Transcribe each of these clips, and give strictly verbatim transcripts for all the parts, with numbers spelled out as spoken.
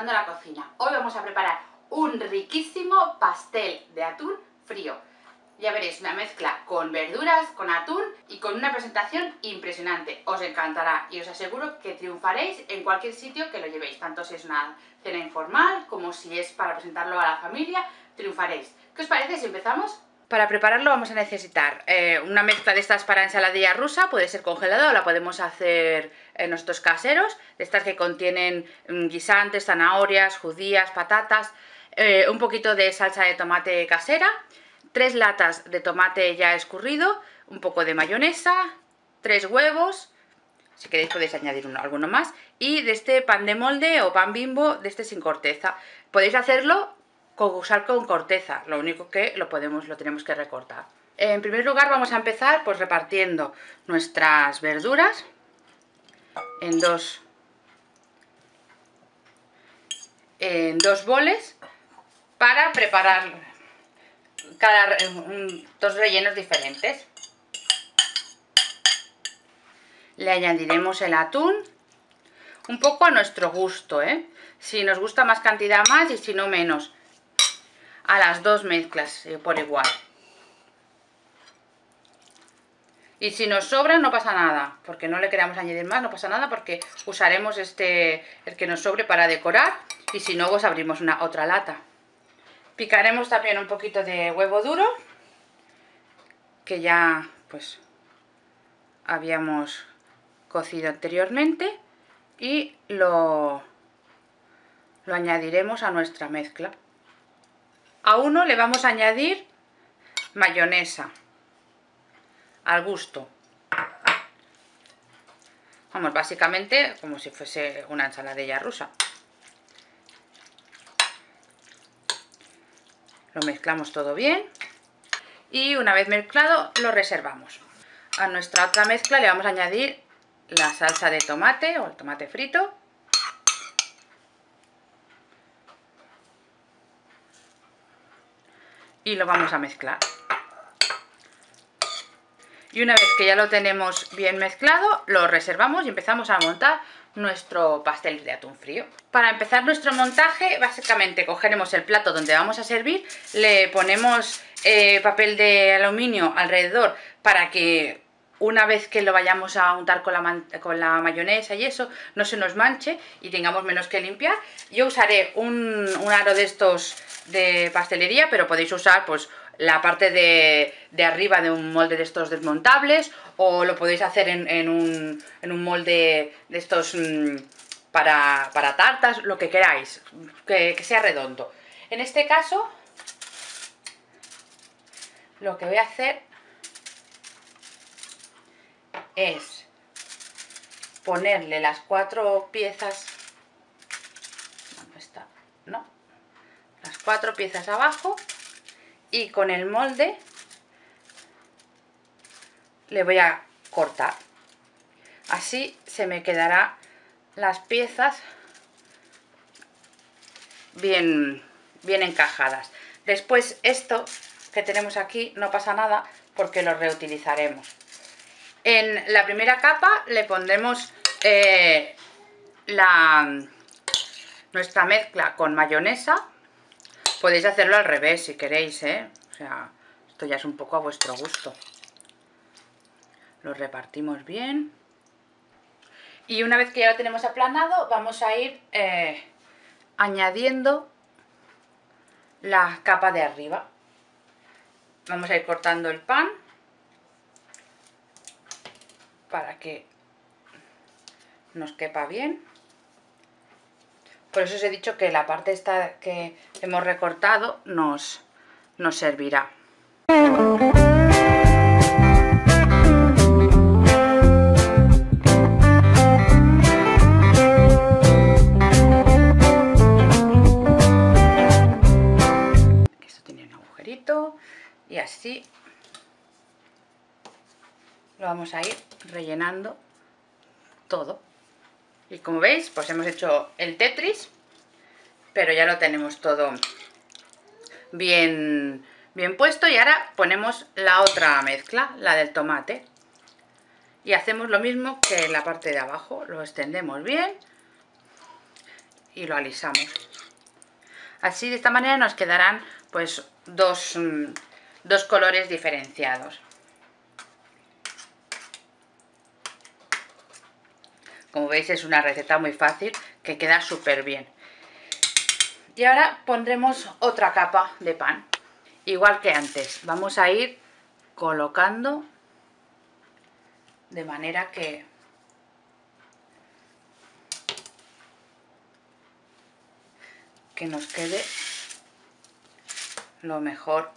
Disfrutando la Cocina. Hoy vamos a preparar un riquísimo pastel de atún frío. Ya veréis, una mezcla con verduras, con atún y con una presentación impresionante. Os encantará y os aseguro que triunfaréis en cualquier sitio que lo llevéis, tanto si es una cena informal como si es para presentarlo a la familia, triunfaréis. ¿Qué os parece si empezamos? Para prepararlo vamos a necesitar eh, una mezcla de estas para ensaladilla rusa, puede ser congelada o la podemos hacer eh, nosotros caseros, de estas que contienen mm, guisantes, zanahorias, judías, patatas, eh, un poquito de salsa de tomate casera, tres latas de tomate ya escurrido, un poco de mayonesa, tres huevos, si queréis podéis añadir uno, alguno más, y de este pan de molde o pan bimbo, de este sin corteza, podéis hacerlo usar con corteza, lo único que lo podemos, lo tenemos que recortar. En primer lugar vamos a empezar pues repartiendo nuestras verduras en dos, en dos boles para preparar cada, dos rellenos diferentes. Le añadiremos el atún un poco a nuestro gusto, ¿eh? Si nos gusta más cantidad más y si no menos. A las dos mezclas eh, por igual. Y si nos sobra no pasa nada, porque no le queramos añadir más, no pasa nada, porque usaremos este, el que nos sobre para decorar, y si no pues abrimos una otra lata. Picaremos también un poquito de huevo duro, que ya pues habíamos cocido anteriormente, y lo, lo añadiremos a nuestra mezcla. A uno le vamos a añadir mayonesa, al gusto. Vamos, básicamente como si fuese una ensaladilla rusa. Lo mezclamos todo bien y una vez mezclado lo reservamos. A nuestra otra mezcla le vamos a añadir la salsa de tomate o el tomate frito. Y lo vamos a mezclar. Y una vez que ya lo tenemos bien mezclado, lo reservamos y empezamos a montar nuestro pastel de atún frío. Para empezar nuestro montaje, básicamente cogeremos el plato donde vamos a servir, le ponemos eh, papel de aluminio alrededor para que una vez que lo vayamos a untar con la, con la mayonesa y eso, no se nos manche y tengamos menos que limpiar. Yo usaré un, un aro de estos de pastelería, pero podéis usar pues la parte de, de arriba de un molde de estos desmontables, o lo podéis hacer en, en, un, en un molde de estos mmm, para, para tartas, lo que queráis, que, que sea redondo. En este caso lo que voy a hacer es ponerle las cuatro piezas, no está, no las cuatro piezas abajo, y con el molde le voy a cortar. Así se me quedará las piezas bien, bien encajadas. Después esto que tenemos aquí no pasa nada porque lo reutilizaremos. En la primera capa le pondremos eh, la, nuestra mezcla con mayonesa. Podéis hacerlo al revés si queréis, ¿eh? O sea, esto ya es un poco a vuestro gusto. Lo repartimos bien. Y una vez que ya lo tenemos aplanado, vamos a ir eh, añadiendo la capa de arriba. Vamos a ir cortando el pan para que nos quepa bien. Por eso os he dicho que la parte esta que hemos recortado nos, nos servirá. Esto tiene un agujerito y así lo vamos a ir rellenando todo. Y como veis, pues hemos hecho el Tetris, pero ya lo tenemos todo bien, bien puesto. Y ahora ponemos la otra mezcla, la del tomate. Y hacemos lo mismo que la parte de abajo, lo extendemos bien y lo alisamos. Así, de esta manera nos quedarán pues dos, dos colores diferenciados. Como veis, es una receta muy fácil que queda súper bien. Y ahora pondremos otra capa de pan, igual que antes. Vamos a ir colocando de manera que que nos quede lo mejor,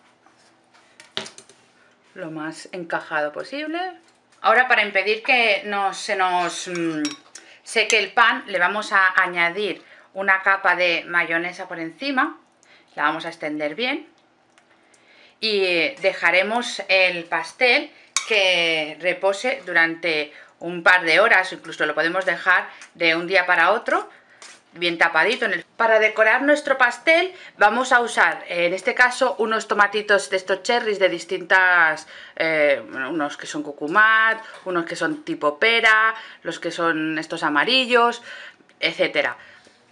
lo más encajado posible. Ahora, para impedir que no se nos mmm, seque el pan, le vamos a añadir una capa de mayonesa por encima. La vamos a extender bien y dejaremos el pastel que repose durante un par de horas, incluso lo podemos dejar de un día para otro, bien tapadito. En el... Para decorar nuestro pastel vamos a usar, en este caso, unos tomatitos de estos cherries de distintas, eh, unos que son cucumat, unos que son tipo pera, los que son estos amarillos, etcétera.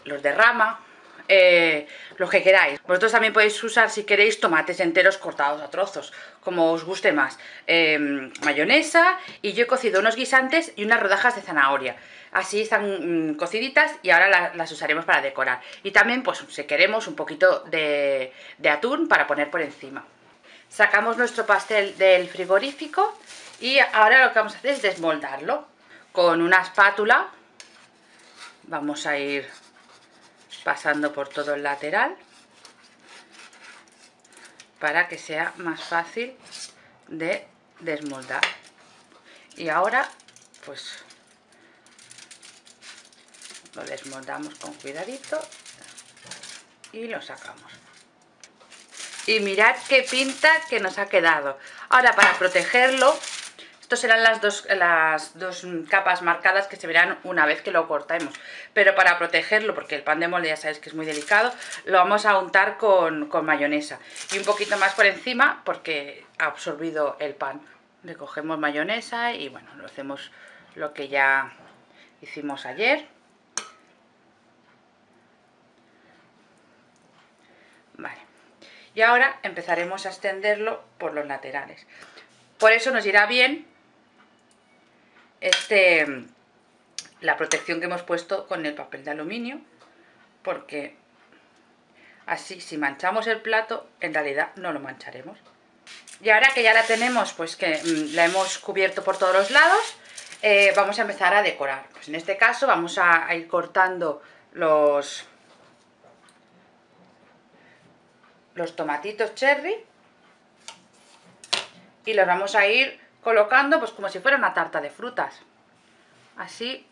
Los de rama, eh, los que queráis. Vosotros también podéis usar, si queréis, tomates enteros cortados a trozos, como os guste más, eh, mayonesa, y yo he cocido unos guisantes y unas rodajas de zanahoria. Así están mmm, cociditas y ahora la, las usaremos para decorar. Y también, pues, si queremos, un poquito de, de atún para poner por encima. Sacamos nuestro pastel del frigorífico y ahora lo que vamos a hacer es desmoldarlo. Con una espátula vamos a ir pasando por todo el lateral para que sea más fácil de desmoldar. Y ahora, pues, lo desmontamos con cuidadito y lo sacamos. Y mirad qué pinta que nos ha quedado. Ahora, para protegerlo, estos serán las dos, las dos capas marcadas que se verán una vez que lo cortemos. Pero para protegerlo, porque el pan de molde ya sabéis que es muy delicado, lo vamos a untar con, con mayonesa. Y un poquito más por encima porque ha absorbido el pan. Le cogemos mayonesa y bueno, lo hacemos lo que ya hicimos ayer. Vale, y ahora empezaremos a extenderlo por los laterales. Por eso nos irá bien este, la protección que hemos puesto con el papel de aluminio, porque así, si manchamos el plato, en realidad no lo mancharemos. Y ahora que ya la tenemos, pues que mmm, la hemos cubierto por todos los lados, eh, vamos a empezar a decorar. Pues en este caso vamos a, a ir cortando los... los tomatitos cherry y los vamos a ir colocando pues como si fuera una tarta de frutas, así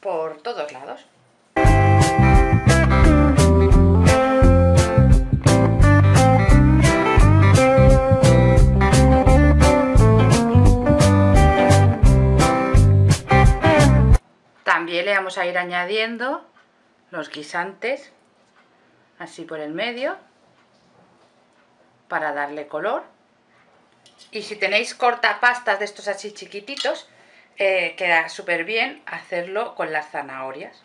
por todos lados. También le vamos a ir añadiendo los guisantes así por el medio, para darle color. Y si tenéis cortapastas de estos así chiquititos, eh, queda súper bien hacerlo con las zanahorias.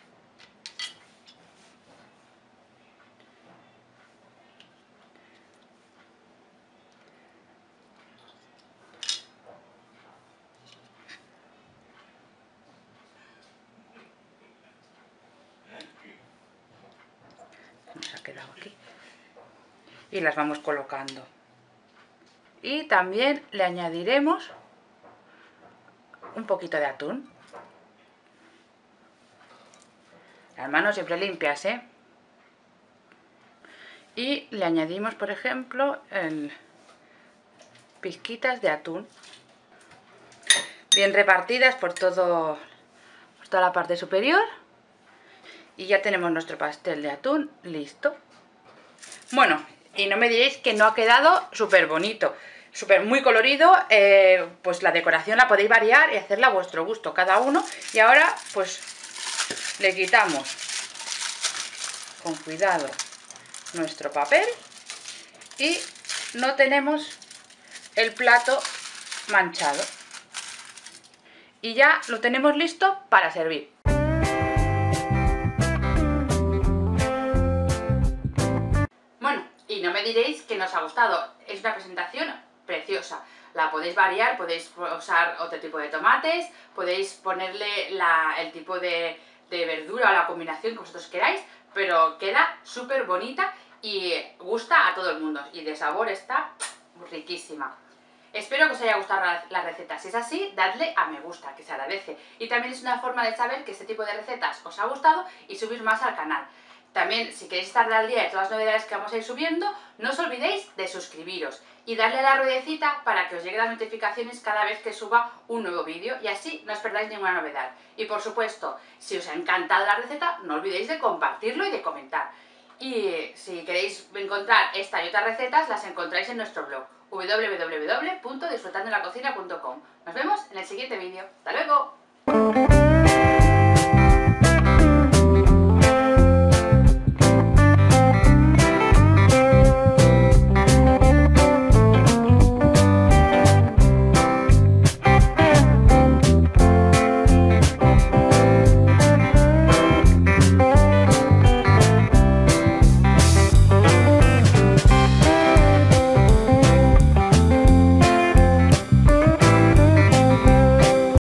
Y las vamos colocando. Y también le añadiremos un poquito de atún. Las manos siempre limpias, ¿eh? Y le añadimos, por ejemplo, el... pizquitas de atún. Bien repartidas por, todo, por toda la parte superior. Y ya tenemos nuestro pastel de atún listo. Bueno, y no me diréis que no ha quedado súper bonito, súper muy colorido. Eh, pues la decoración la podéis variar y hacerla a vuestro gusto, cada uno. Y ahora pues le quitamos con cuidado nuestro papel y no tenemos el plato manchado. Y ya lo tenemos listo para servir. diréis que nos ha gustado. Es una presentación preciosa. La podéis variar, podéis usar otro tipo de tomates, podéis ponerle la, el tipo de, de verdura o la combinación que vosotros queráis, pero queda súper bonita y gusta a todo el mundo. Y de sabor está riquísima. Espero que os haya gustado la receta. Si es así, dadle a me gusta, que se agradece. Y también es una forma de saber que este tipo de recetas os ha gustado y subir más al canal. También, si queréis estar al día de todas las novedades que vamos a ir subiendo, no os olvidéis de suscribiros y darle a la ruedecita para que os lleguen las notificaciones cada vez que suba un nuevo vídeo y así no os perdáis ninguna novedad. Y por supuesto, si os ha encantado la receta, no olvidéis de compartirlo y de comentar. Y si queréis encontrar esta y otras recetas, las encontráis en nuestro blog doble u doble u doble u punto disfrutando de la cocina punto com. Nos vemos en el siguiente vídeo. ¡Hasta luego!